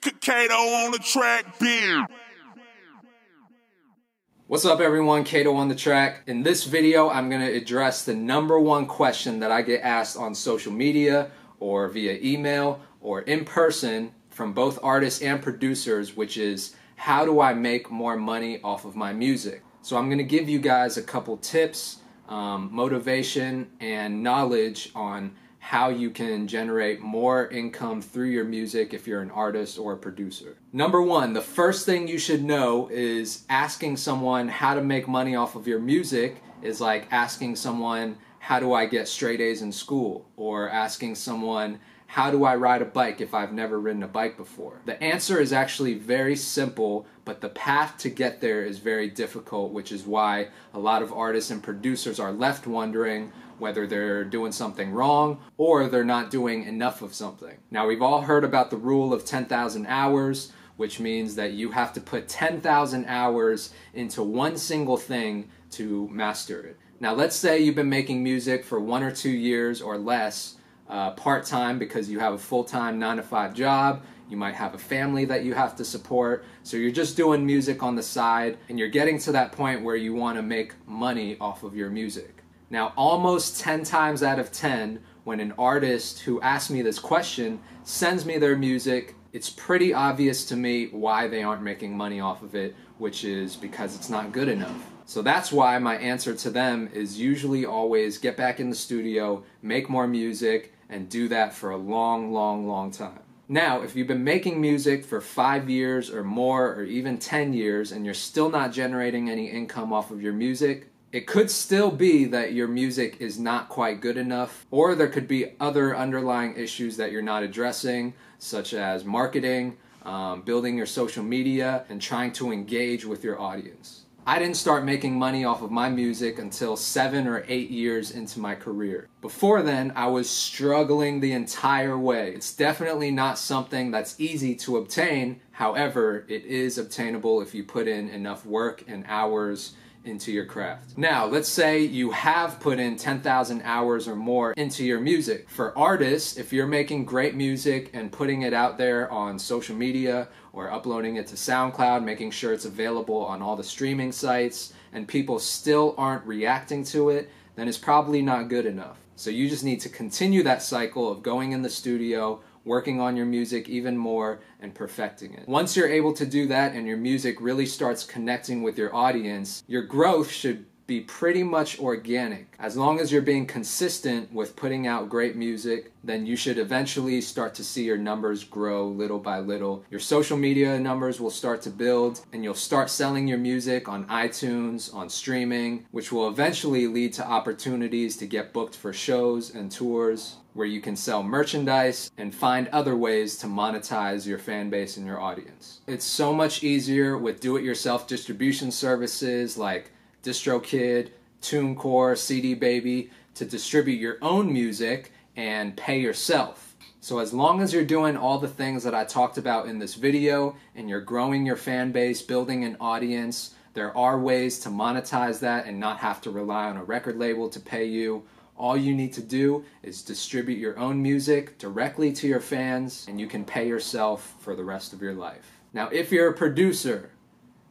Kato on the track, beer. What's up everyone, Kato on the track. In this video, I'm gonna address the #1 question that I get asked on social media or via email or in person from both artists and producers, which is, how do I make more money off of my music? So I'm gonna give you guys a couple tips, motivation, and knowledge on how you can generate more income through your music if you're an artist or a producer. #1, the first thing you should know is asking someone how to make money off of your music is like asking someone, how do I get straight A's in school? Or asking someone, how do I ride a bike if I've never ridden a bike before? The answer is actually very simple, but the path to get there is very difficult, which is why a lot of artists and producers are left wondering whether they're doing something wrong or they're not doing enough of something. Now, we've all heard about the rule of 10,000 hours, which means that you have to put 10,000 hours into one single thing to master it. Now, let's say you've been making music for 1 or 2 years or less, part-time, because you have a full-time 9-to-5 job. You might have a family that you have to support. So you're just doing music on the side and you're getting to that point where you want to make money off of your music. Now, almost 10 times out of 10, when an artist who asks me this question sends me their music, it's pretty obvious to me why they aren't making money off of it, which is because it's not good enough. So that's why my answer to them is usually always get back in the studio, make more music, and do that for a long, long, long time. Now, if you've been making music for 5 years or more, or even 10 years, and you're still not generating any income off of your music, it could still be that your music is not quite good enough, or there could be other underlying issues that you're not addressing, such as marketing, building your social media, and trying to engage with your audience. I didn't start making money off of my music until 7 or 8 years into my career. Before then, I was struggling the entire way. It's definitely not something that's easy to obtain. However, it is obtainable if you put in enough work and hours into your craft. Now, let's say you have put in 10,000 hours or more into your music. For artists, if you're making great music and putting it out there on social media or uploading it to SoundCloud, making sure it's available on all the streaming sites, and people still aren't reacting to it, then it's probably not good enough. So you just need to continue that cycle of going in the studio, working on your music even more, and perfecting it. Once you're able to do that and your music really starts connecting with your audience, your growth should be pretty much organic. As long as you're being consistent with putting out great music, then you should eventually start to see your numbers grow little by little. Your social media numbers will start to build, and you'll start selling your music on iTunes, on streaming, which will eventually lead to opportunities to get booked for shows and tours, where you can sell merchandise and find other ways to monetize your fan base and your audience. It's so much easier with do-it-yourself distribution services like DistroKid, TuneCore, CD Baby to distribute your own music and pay yourself. So as long as you're doing all the things that I talked about in this video and you're growing your fan base, building an audience, there are ways to monetize that and not have to rely on a record label to pay you. All you need to do is distribute your own music directly to your fans, and you can pay yourself for the rest of your life. Now, if you're a producer,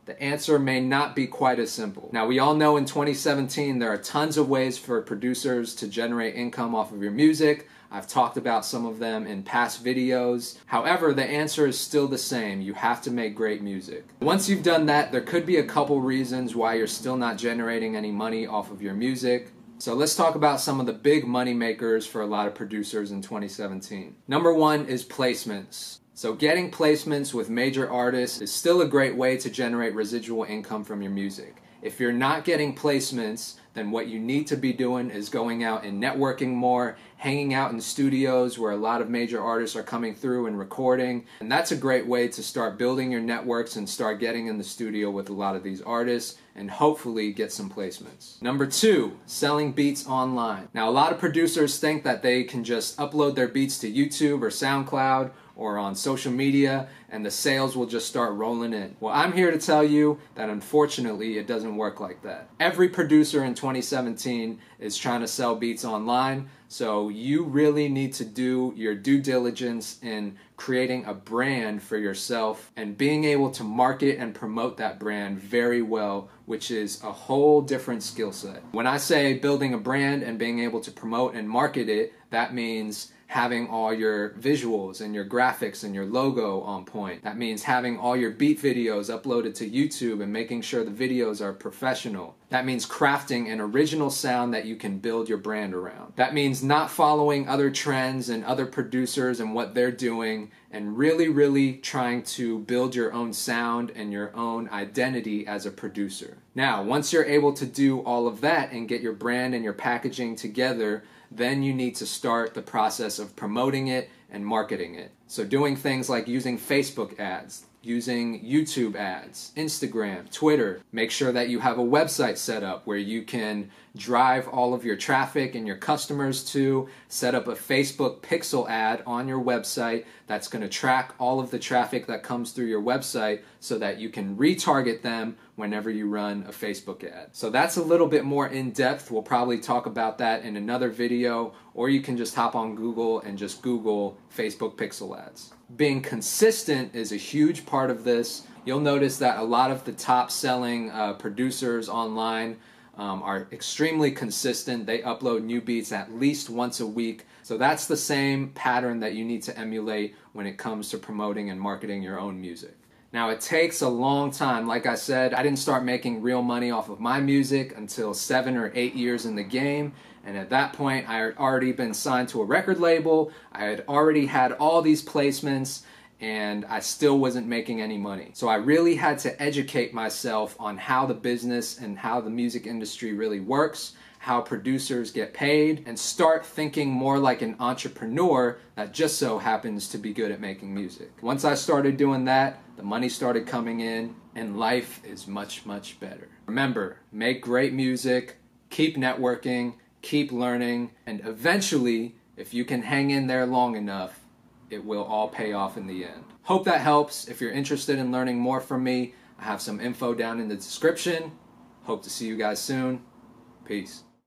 the answer may not be quite as simple. Now, we all know in 2017 there are tons of ways for producers to generate income off of your music. I've talked about some of them in past videos. However, the answer is still the same. You have to make great music. Once you've done that, there could be a couple reasons why you're still not generating any money off of your music. So let's talk about some of the big money makers for a lot of producers in 2017. #1 is placements. So getting placements with major artists is still a great way to generate residual income from your music. If you're not getting placements, then what you need to be doing is going out and networking more, hanging out in studios where a lot of major artists are coming through and recording. And that's a great way to start building your networks and start getting in the studio with a lot of these artists and hopefully get some placements. #2, selling beats online. Now, a lot of producers think that they can just upload their beats to YouTube or SoundCloud or on social media, and the sales will just start rolling in. Well, I'm here to tell you that unfortunately it doesn't work like that. Every producer in 2017 is trying to sell beats online, so you really need to do your due diligence in creating a brand for yourself and being able to market and promote that brand very well, which is a whole different skill set. When I say building a brand and being able to promote and market it, that means having all your visuals and your graphics and your logo on point. That means having all your beat videos uploaded to YouTube and making sure the videos are professional. That means crafting an original sound that you can build your brand around. That means not following other trends and other producers and what they're doing, and really trying to build your own sound and your own identity as a producer. Now, once you're able to do all of that and get your brand and your packaging together, then you need to start the process of promoting it and marketing it. So doing things like using Facebook ads, using YouTube ads, Instagram, Twitter. Make sure that you have a website set up where you can drive all of your traffic and your customers to. Set up a Facebook pixel ad on your website that's going to track all of the traffic that comes through your website so that you can retarget them whenever you run a Facebook ad. So that's a little bit more in depth. We'll probably talk about that in another video, or you can just hop on Google and just Google Facebook pixel ads. Being consistent is a huge part of this. You'll notice that a lot of the top selling producers online are extremely consistent. They upload new beats at least once a week. So that's the same pattern that you need to emulate when it comes to promoting and marketing your own music. Now, it takes a long time. Like I said, I didn't start making real money off of my music until 7 or 8 years in the game. And at that point, I had already been signed to a record label. I had already had all these placements, and I still wasn't making any money. So I really had to educate myself on how the business and how the music industry really works, how producers get paid, and start thinking more like an entrepreneur that just so happens to be good at making music. Once I started doing that, the money started coming in, and life is much better. Remember, make great music, keep networking, keep learning, and eventually, if you can hang in there long enough, it will all pay off in the end. Hope that helps. If you're interested in learning more from me, I have some info down in the description. Hope to see you guys soon. Peace.